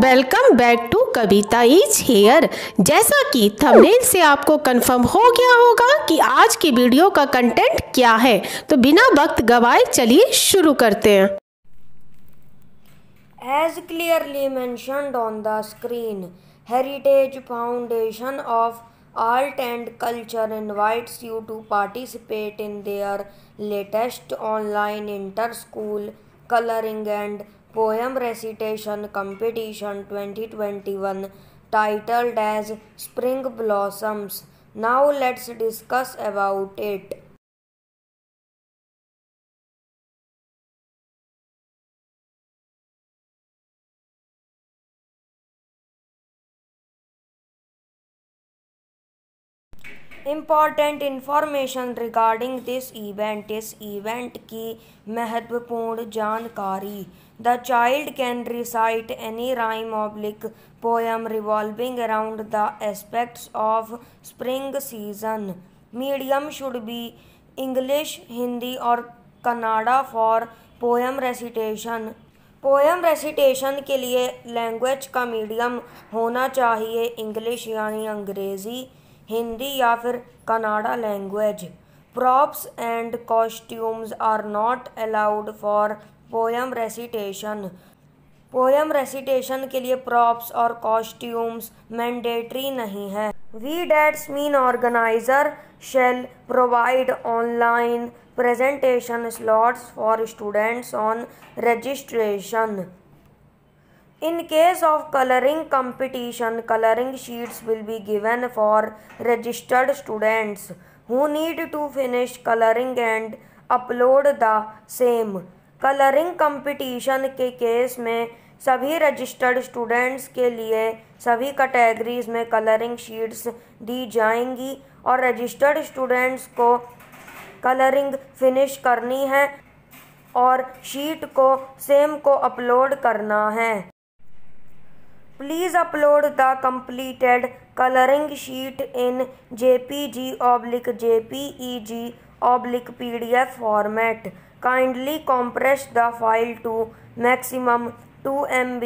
Welcome back to Kavita is here. जैसा कि thumbnail से आपको कंफर्म हो गया होगा कि आज की वीडियो का कंटेंट क्या है, तो बिना वक्त गवाए चलिए शुरू करते हैं। As clearly mentioned on the screen, heritage foundation of art and culture invites you to participate in their latest online inter school colouring and poem recitation competition 2021 titled as Spring Blossoms. Now let's discuss about it. Important information regarding this event. इस event की महत्वपूर्ण जानकारी। The child can recite any rhyme oblique poem revolving around the aspects of spring season. Medium should be English, Hindi और Kannada for poem recitation. Poem recitation के लिए language का medium होना चाहिए इंग्लिश यानी अंग्रेज़ी, हिंदी या फिर Kannada language. Props and costumes are not allowed for poem recitation. Poem recitation के लिए प्रॉप्स और कॉस्ट्यूम्स मैंडेटरी नहीं है। We that's mean organiser shall provide online presentation slots for students on registration. In case of coloring competition, coloring sheets will be given for registered students who need to finish coloring and upload the same. Coloring competition के case में सभी registered students के लिए सभी categories में coloring sheets दी जाएंगी और registered students को coloring finish करनी है और sheet को same को upload करना है। Please upload the completed coloring sheet in JPG/JPEG/PDF format. Kindly compress the file to maximum 2 MB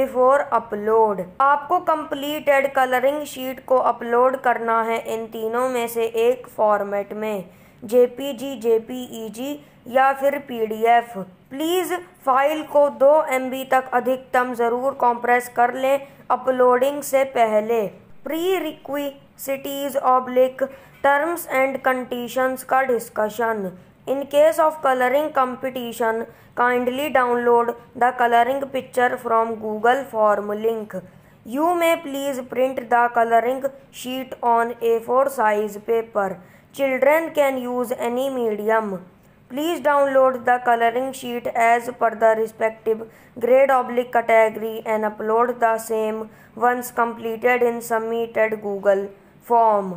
before upload. आपको completed coloring sheet को upload करना है इन तीनों में से एक format में, JPG, JPEG या फिर PDF। प्लीज़ फाइल को 2 MB तक अधिकतम ज़रूर कंप्रेस कर लें अपलोडिंग से पहले। Prerequisites oblique terms and conditions का discussion. In case of colouring competition, kindly download the colouring picture from Google form link. You may please print the colouring sheet on A4 size paper. Children can use any medium. Please download the coloring sheet as per the respective grade/category and upload the same once completed in submitted Google form.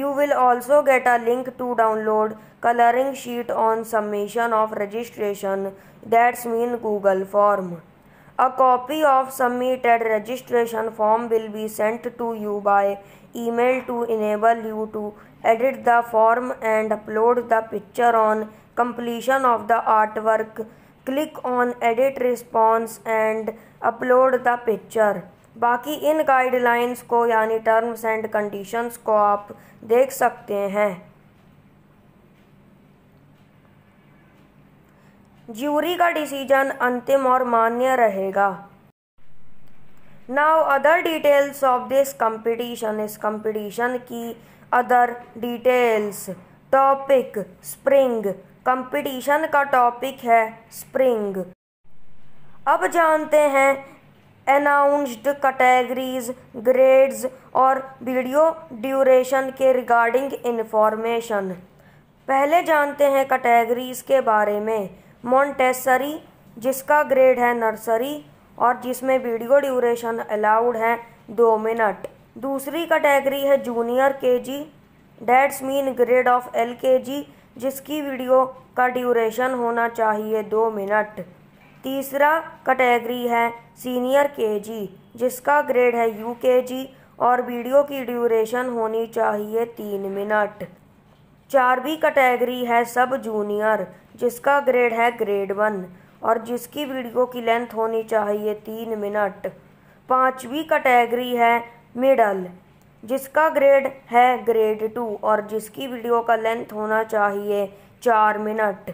You will also get a link to download coloring sheet on submission of registration, that's mean Google form. A copy of submitted registration form will be sent to you by email to enable you to edit the form and upload the picture on completion of the artwork. Click on edit response and upload the picture. बाकी इन guidelines को यानी terms and conditions को आप देख सकते हैं। Jury का decision अंतिम और मान्य रहेगा। Now other details of this competition. इस कंपटीशन की other details. Topic spring. Competition का टॉपिक है स्प्रिंग। अब जानते हैं अनाउंस्ड कैटेगरीज, ग्रेड्स और वीडियो ड्यूरेशन के रिगार्डिंग इन्फॉर्मेशन। पहले जानते हैं कैटेगरीज के बारे में। मॉन्टेसरी, जिसका ग्रेड है नर्सरी और जिसमें वीडियो ड्यूरेशन अलाउड है 2 मिनट। दूसरी कैटेगरी है junior KG, that's mean grade of LKG, जिसकी वीडियो का ड्यूरेशन होना चाहिए 2 मिनट। तीसरा कैटेगरी है सीनियर KG, जिसका ग्रेड है UKG और वीडियो की ड्यूरेशन होनी चाहिए 3 मिनट। चारवीं कैटेगरी है सब जूनियर, जिसका ग्रेड है ग्रेड 1 और जिसकी वीडियो की लेंथ होनी चाहिए 3 मिनट। पांचवी कैटेगरी है मिडल, जिसका ग्रेड है ग्रेड 2 और जिसकी वीडियो का लेंथ होना चाहिए 4 मिनट।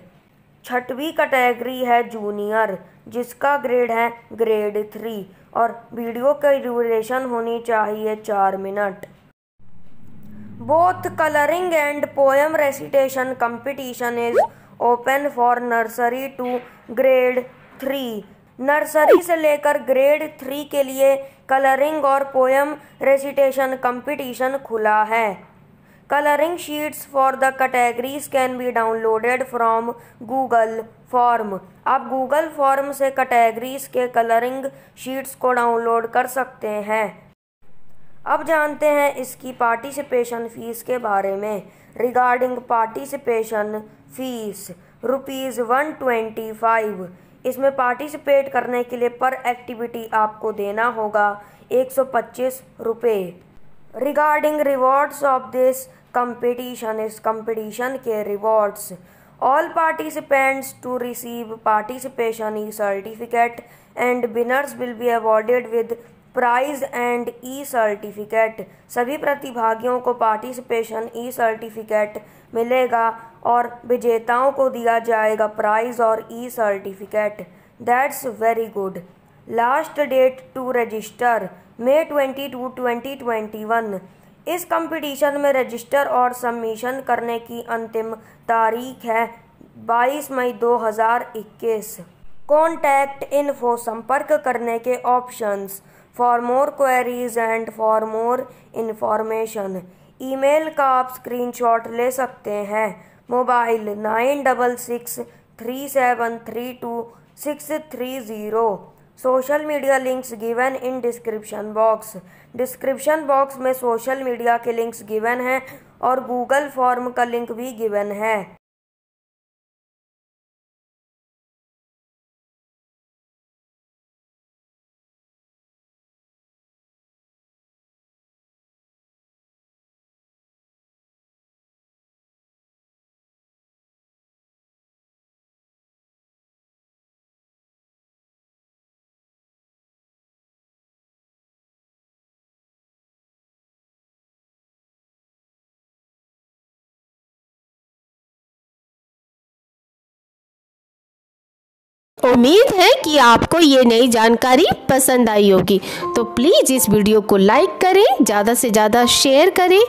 छठवीं कैटेगरी है जूनियर, जिसका ग्रेड है ग्रेड 3 और वीडियो की ड्यूरेशन होनी चाहिए 4 minute. Both colouring and poem recitation competition is open for nursery to grade 3। Nursery से लेकर ग्रेड 3 के लिए कलरिंग और पोएम रेसिटेशन कंपटीशन खुला है। Colouring sheets for the categories can be downloaded from Google form. आप गूगल फॉर्म से categories के कलरिंग शीट्स को डाउनलोड कर सकते हैं। अब जानते हैं इसकी पार्टिसिपेशन फ़ीस के बारे में। Regarding participation fees ₹125। इसमें पार्टिसिपेट करने के लिए पर एक्टिविटी आपको देना होगा ₹125। Regarding rewards of this competition, इस कंपटीशन के rewards, all participants to receive participation e certificate and winners will be awarded with prize and e certificate. सभी प्रतिभागियों को पार्टिसिपेशन ई सर्टिफिकेट मिलेगा और विजेताओं को दिया जाएगा प्राइज और e certificate. That's very good. Last date to register May 22, 2021। इस कंपटीशन में रजिस्टर और सबमिशन करने की अंतिम तारीख है 22 मई 2021। कॉन्टैक्ट इन्फो, संपर्क करने के options. For more queries and for more information email का आप स्क्रीनशॉट ले सकते हैं। Mobile 9663732630। Social media links given in description box. Description box में सोशल मीडिया के लिंक्स गिवन हैं और गूगल फॉर्म का लिंक भी गिवन है। उम्मीद है कि आपको ये नई जानकारी पसंद आई होगी, तो प्लीज़ इस वीडियो को लाइक करें, ज़्यादा से ज़्यादा शेयर करें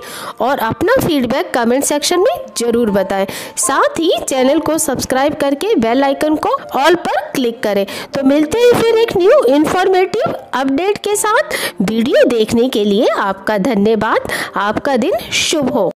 और अपना फीडबैक कमेंट सेक्शन में ज़रूर बताएं। साथ ही चैनल को सब्सक्राइब करके बेल आइकन को ऑल पर क्लिक करें। तो मिलते हैं फिर एक न्यू इन्फॉर्मेटिव अपडेट के साथ। वीडियो देखने के लिए आपका धन्यवाद। आपका दिन शुभ हो।